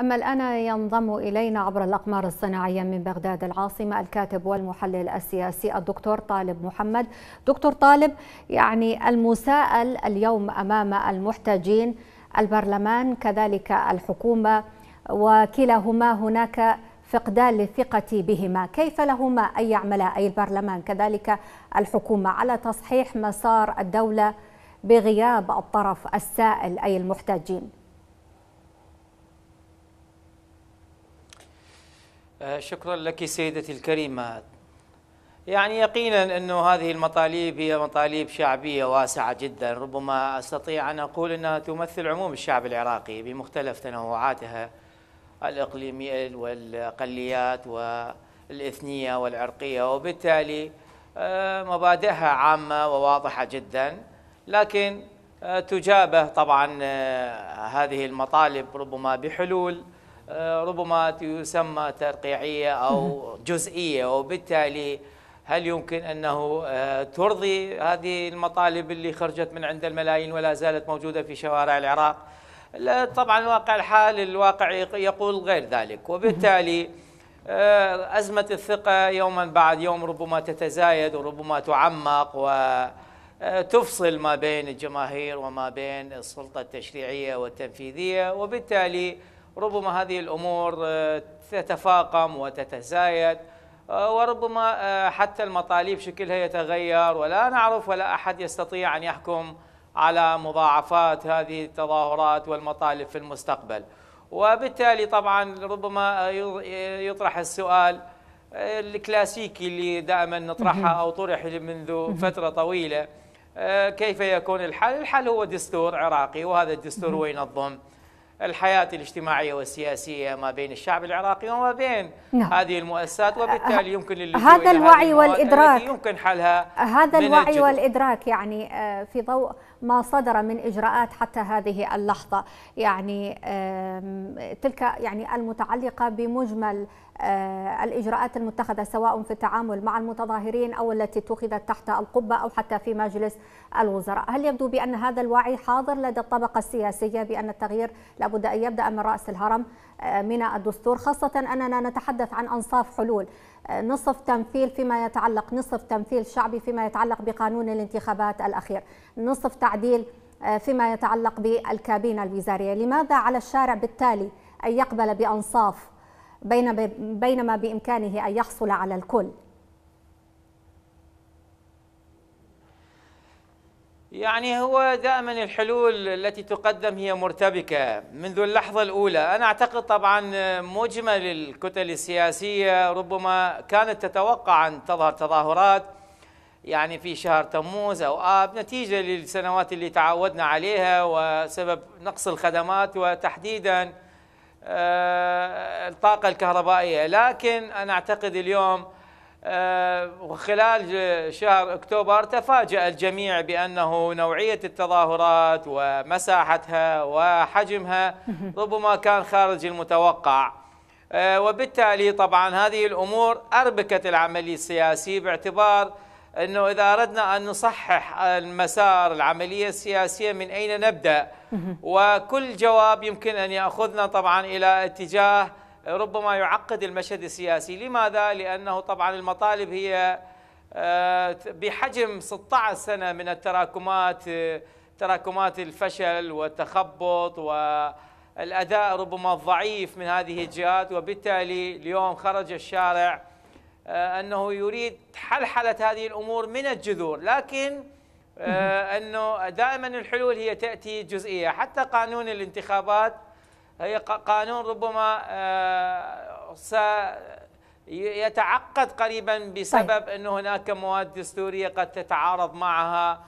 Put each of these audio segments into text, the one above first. أما الآن ينضم إلينا عبر الأقمار الصناعية من بغداد العاصمة الكاتب والمحلل السياسي الدكتور طالب محمد. دكتور طالب، يعني المساءل اليوم أمام المحتجين البرلمان كذلك الحكومة، وكلاهما هناك فقدان للثقة بهما، كيف لهما أن يعملا أي البرلمان كذلك الحكومة على تصحيح مسار الدولة بغياب الطرف السائل أي المحتجين؟ شكرا لك سيدتي الكريمة. يعني يقينا أن هذه المطالب هي مطالب شعبية واسعة جدا، ربما أستطيع أن أقول أنها تمثل عموم الشعب العراقي بمختلف تنوعاتها الإقليمية والأقليات والإثنية والعرقية، وبالتالي مبادئها عامة وواضحة جدا، لكن تجابه طبعا هذه المطالب ربما بحلول ربما تسمى ترقيعية أو جزئية، وبالتالي هل يمكن أنه ترضي هذه المطالب اللي خرجت من عند الملايين ولا زالت موجودة في شوارع العراق؟ لا طبعا، واقع الحال الواقع يقول غير ذلك، وبالتالي أزمة الثقة يوما بعد يوم ربما تتزايد وربما تعمق وتفصل ما بين الجماهير وما بين السلطة التشريعية والتنفيذية، وبالتالي ربما هذه الأمور تتفاقم وتتزايد، وربما حتى المطالب شكلها يتغير، ولا نعرف ولا أحد يستطيع أن يحكم على مضاعفات هذه التظاهرات والمطالب في المستقبل. وبالتالي طبعا ربما يطرح السؤال الكلاسيكي اللي دائما نطرحه أو طرح منذ فترة طويلة، كيف يكون الحل؟ الحل هو دستور عراقي، وهذا الدستور هو ينظم الحياة الاجتماعية والسياسية ما بين الشعب العراقي وما بين هذه المؤسسات، وبالتالي يمكن للجوء هذا الوعي والإدراك يمكن حلها هذا الوعي الجدر. والإدراك يعني في ضوء ما صدر من إجراءات حتى هذه اللحظة، يعني تلك يعني المتعلقة بمجمل الإجراءات المتخذة سواء في التعامل مع المتظاهرين أو التي اتخذت تحت القبة أو حتى في مجلس الوزراء، هل يبدو بأن هذا الوعي حاضر لدى الطبقة السياسية بأن التغيير لابد أن يبدأ من رأس الهرم من الدستور، خاصة أننا نتحدث عن أنصاف حلول، نصف تمثيل فيما يتعلق نصف تمثيل شعبي فيما يتعلق بقانون الانتخابات الأخير، نصف تعديل فيما يتعلق بالكابينة الوزارية، لماذا على الشارع بالتالي أن يقبل بأنصاف بينما بإمكانه أن يحصل على الكل؟ يعني هو دائما الحلول التي تقدم هي مرتبكة منذ اللحظة الأولى. أنا أعتقد طبعا مجمل الكتل السياسية ربما كانت تتوقع أن تظهر تظاهرات يعني في شهر تموز أو آب نتيجة للسنوات اللي تعودنا عليها وسبب نقص الخدمات وتحديدا الطاقة الكهربائية، لكن أنا أعتقد اليوم وخلال شهر أكتوبر تفاجأ الجميع بأنه نوعية التظاهرات ومساحتها وحجمها ربما كان خارج المتوقع، وبالتالي طبعا هذه الأمور أربكت العملية السياسية، باعتبار أنه إذا أردنا أن نصحح المسار العملية السياسية من أين نبدأ؟ وكل جواب يمكن أن يأخذنا طبعا إلى اتجاه ربما يعقد المشهد السياسي. لماذا؟ لأنه طبعا المطالب هي بحجم 16 سنة من التراكمات، تراكمات الفشل والتخبط والأداء ربما الضعيف من هذه الجهات، وبالتالي اليوم خرج الشارع أنه يريد حلحلة هذه الأمور من الجذور، لكن أنه دائما الحلول هي تأتي جزئية. حتى قانون الانتخابات هي قانون ربما سيتعقد قريبا بسبب أن هناك مواد دستورية قد تتعارض معها.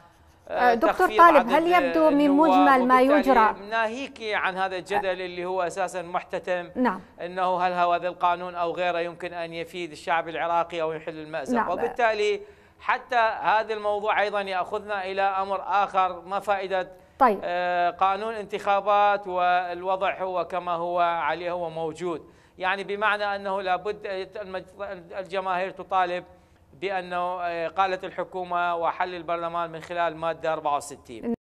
دكتور طالب، هل يبدو من مجمل ما يجرى ناهيكي عن هذا الجدل اللي هو أساسا محتتم؟ نعم. أنه هل هذا القانون أو غيره يمكن أن يفيد الشعب العراقي أو يحل المأزق؟ نعم. وبالتالي حتى هذا الموضوع أيضا يأخذنا إلى أمر آخر، ما فائدة قانون انتخابات والوضع هو كما هو عليه هو موجود، يعني بمعنى أنه لابد الجماهير تطالب بأنه قالت الحكومة وحل البرلمان من خلال مادة 64